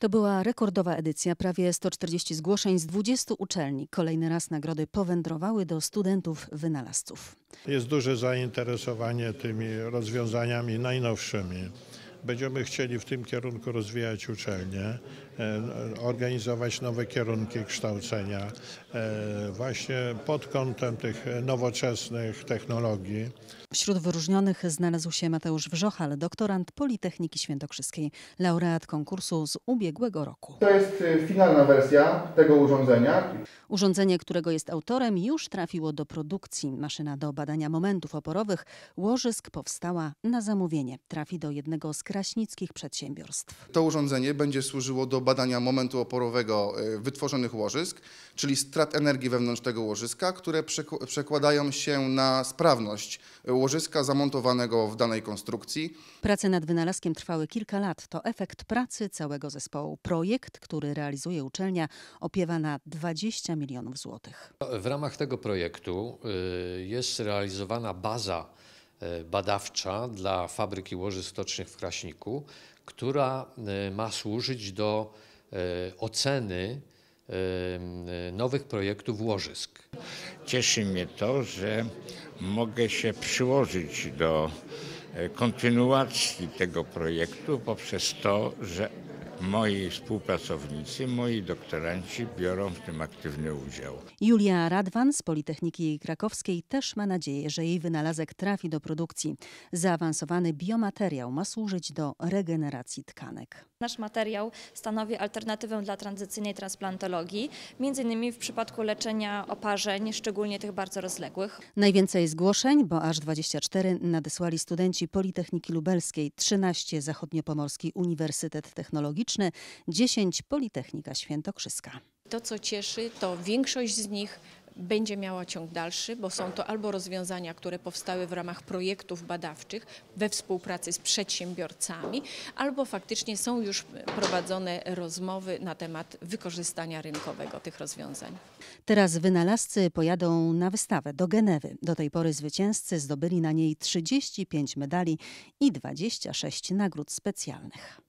To była rekordowa edycja, prawie 140 zgłoszeń z 20 uczelni. Kolejny raz nagrody powędrowały do studentów wynalazców. Jest duże zainteresowanie tymi rozwiązaniami najnowszymi. Będziemy chcieli w tym kierunku rozwijać uczelnie, organizować nowe kierunki kształcenia właśnie pod kątem tych nowoczesnych technologii. Wśród wyróżnionych znalazł się Mateusz Wrzochal, doktorant Politechniki Świętokrzyskiej, laureat konkursu z ubiegłego roku. To jest finalna wersja tego urządzenia. Urządzenie, którego jest autorem, już trafiło do produkcji. Maszyna do badania momentów oporowych łożysk powstała na zamówienie. Trafi do jednego z kraśnickich przedsiębiorstw. To urządzenie będzie służyło do badania momentu oporowego wytworzonych łożysk, czyli strat energii wewnątrz tego łożyska, które przekładają się na sprawność łożyska zamontowanego w danej konstrukcji. Prace nad wynalazkiem trwały kilka lat. To efekt pracy całego zespołu. Projekt, który realizuje uczelnia, opiewa na 20 milionów złotych. W ramach tego projektu jest realizowana baza badawcza dla fabryki łożysk stocznych w Kraśniku, która ma służyć do oceny nowych projektów łożysk. Cieszy mnie to, że mogę się przyłożyć do kontynuacji tego projektu poprzez to, że moi współpracownicy, moi doktoranci biorą w tym aktywny udział. Julia Radwan z Politechniki Krakowskiej też ma nadzieję, że jej wynalazek trafi do produkcji. Zaawansowany biomateriał ma służyć do regeneracji tkanek. Nasz materiał stanowi alternatywę dla tradycyjnej transplantologii, m.in. w przypadku leczenia oparzeń, szczególnie tych bardzo rozległych. Najwięcej zgłoszeń, bo aż 24, nadesłali studenci Politechniki Lubelskiej, 13 Zachodniopomorski Uniwersytet Technologiczny, 10 Politechnika Świętokrzyska. To, co cieszy, to większość z nich będzie miała ciąg dalszy, bo są to albo rozwiązania, które powstały w ramach projektów badawczych we współpracy z przedsiębiorcami, albo faktycznie są już prowadzone rozmowy na temat wykorzystania rynkowego tych rozwiązań. Teraz wynalazcy pojadą na wystawę do Genewy. Do tej pory zwycięzcy zdobyli na niej 35 medali i 26 nagród specjalnych.